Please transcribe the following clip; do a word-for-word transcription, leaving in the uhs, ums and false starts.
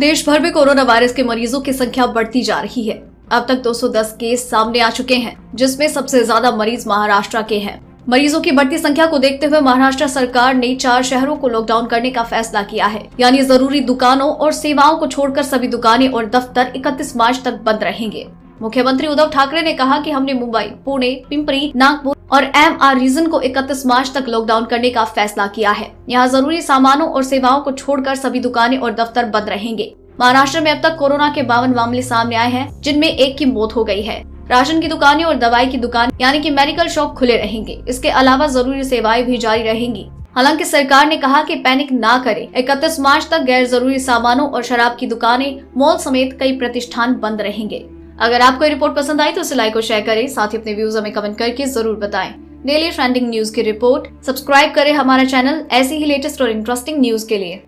देश भर में कोरोना वायरस के मरीजों की संख्या बढ़ती जा रही है। अब तक दो सौ दस केस सामने आ चुके हैं, जिसमें सबसे ज्यादा मरीज महाराष्ट्र के हैं। मरीजों की बढ़ती संख्या को देखते हुए महाराष्ट्र सरकार ने चार शहरों को लॉकडाउन करने का फैसला किया है, यानी जरूरी दुकानों और सेवाओं को छोड़कर सभी दुकानें और दफ्तर इकतीस मार्च तक बंद रहेंगे। मुख्यमंत्री उद्धव ठाकरे ने कहा कि हमने मुंबई, पुणे, पिंपरी, नागपुर और एम आर रीजन को इकतीस मार्च तक लॉकडाउन करने का फैसला किया है। यहाँ जरूरी सामानों और सेवाओं को छोड़कर सभी दुकानें और दफ्तर बंद रहेंगे। महाराष्ट्र में अब तक कोरोना के बावन मामले सामने आए हैं, जिनमें एक की मौत हो गई है। राशन की दुकानें और दवाई की दुकान यानी कि मेडिकल शॉप खुले रहेंगे। इसके अलावा जरूरी सेवाएं भी जारी रहेंगी। हालांकि सरकार ने कहा कि पैनिक ना करें। इकतीस मार्च तक गैर जरूरी सामानों और शराब की दुकानें, मॉल समेत कई प्रतिष्ठान बंद रहेंगे। अगर आपको रिपोर्ट पसंद आई तो इसे लाइक और शेयर करें, साथ ही अपने व्यूज हमें कमेंट करके जरूर बताएं। डेली ट्रेंडिंग न्यूज की रिपोर्ट सब्सक्राइब करें हमारा चैनल ऐसी ही लेटेस्ट और इंटरेस्टिंग न्यूज के लिए।